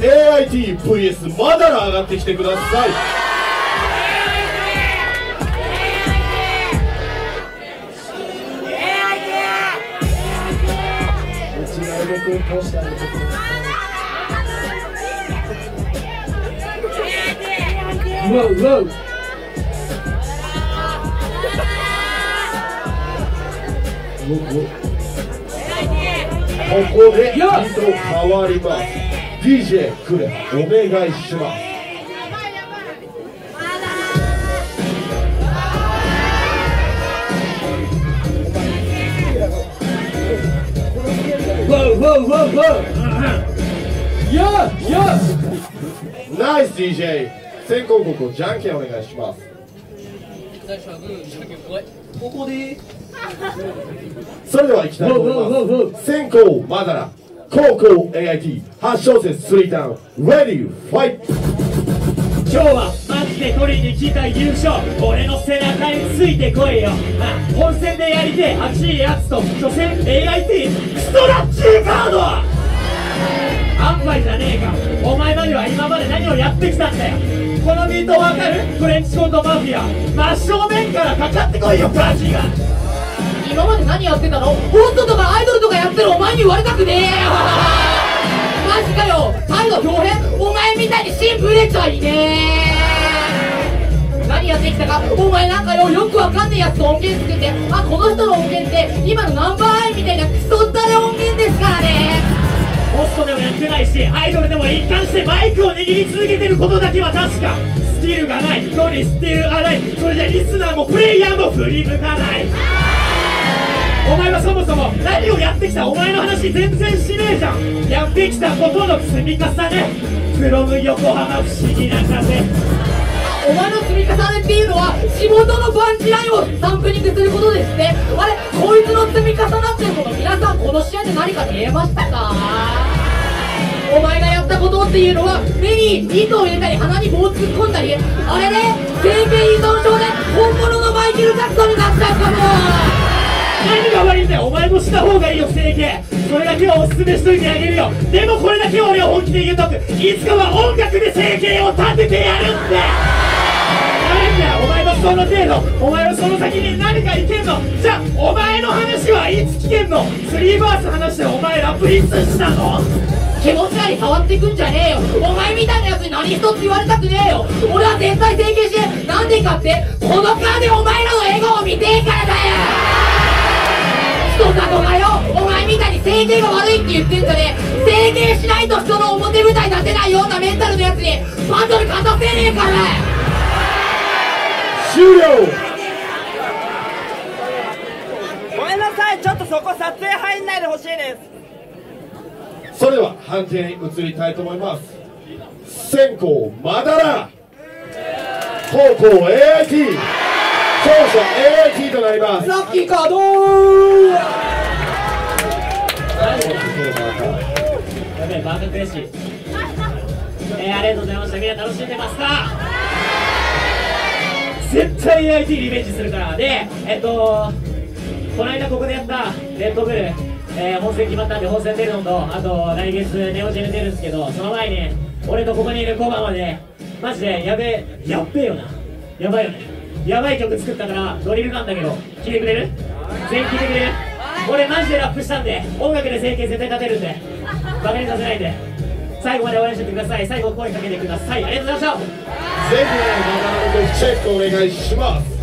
AITVS マダラ上がってきてください。うちの動くこうしてあげてください。うわうわうここで人変わります。 DJ クレお願いします。ワウワウワウワウやっやっナイス DJ 先攻後攻じゃんけんお願いします。ここでそれではいきたいと思います。先攻マダラ、後攻 AIT8 小節3ターンレディーファイト。今日はマジで取りに来た優勝、俺の背中についてこいよ。本戦でやりて熱いやつと初戦 AIT ストラッチーガードアンパイじゃねえか。お前までは今まで何をやってきたんだよ。このビートわかる？フレンチコントマフィア真正面からかかってこいよガジが。今まで何やってたの？ホストとかアイドルとかやってるお前に言われたくねえよマジかよ態度表変。お前みたいに新ブレちゃいねえ。何やってきたかお前なんかよ、よくわかんねえやつと音源作って、あ、この人の音源って今のナンバーアイみたいなクソったれ音源ですからね。ホストでもやってないしアイドルでも一貫してマイクを握り続けてることだけは確か。スキルがない人にスキルがない、それじゃリスナーもプレイヤーも振り向かない。お前はそもそも何をやってきた？お前の話全然しねえじゃん。やってきたことの積み重ね from 横浜不思議な風。お前の積み重ねっていうのは仕事のバンジラインをサンプリングすることですね。あれこいつの積み重なってるもの皆さんこの試合で何か見えましたか？お前がやったことっていうのは目に糸を入れたり鼻に棒を突っ込んだり、あれね整形依存症で本物のマイケル・ジャクソンになっちゃうかも。何が悪いんだよ、お前もした方がいいよ整形。それだけはおすすめしといてあげるよ。でもこれだけは俺は本気で言うとく、いつかは音楽で整形を立ててやるって。何んだよお前のその程度、お前のその先に何かいけんの？じゃあお前の話はいつ聞けんの？スリーバース話してお前ラップいつしたの？気持ち悪い触っていくんじゃねえよ。お前みたいなやつに何一つ言われたくねえよ。俺は絶対整形して、なんでかってこの顔でお前らの笑顔を見てえからだよ。人だとかよ、お前みたいに整形が悪いって言ってんじゃねえ。整形しないと人の表舞台立てないようなメンタルのやつにバトル勝たせねえから。終了。ごめんなさい、ちょっとそこ撮影入んないでほしいです。それでは判定に移りたいと思います。先攻マダラ、後攻 AIT、 勝者 AIT となります。ラッキーカードーやべえ、バーガー悔しい。ありがとうございました。みんな楽しんでますか？絶対 AIT リベンジするから。でこの間ここでやったレッドブル本戦決まったんで本戦出るのと、あと来月ネオジェル出るんですけど、その前に俺とここにいる5番までマジでやっべえよな、やばいよね、やばい曲作ったからドリルなんだけど聴いてくれる？全員聴いてくれる？俺マジでラップしたんで音楽で整形絶対立てるんでバカにさせないんで最後まで応援しててください。最後声かけてください。ありがとうございました。ぜひまたのチェックお願いします。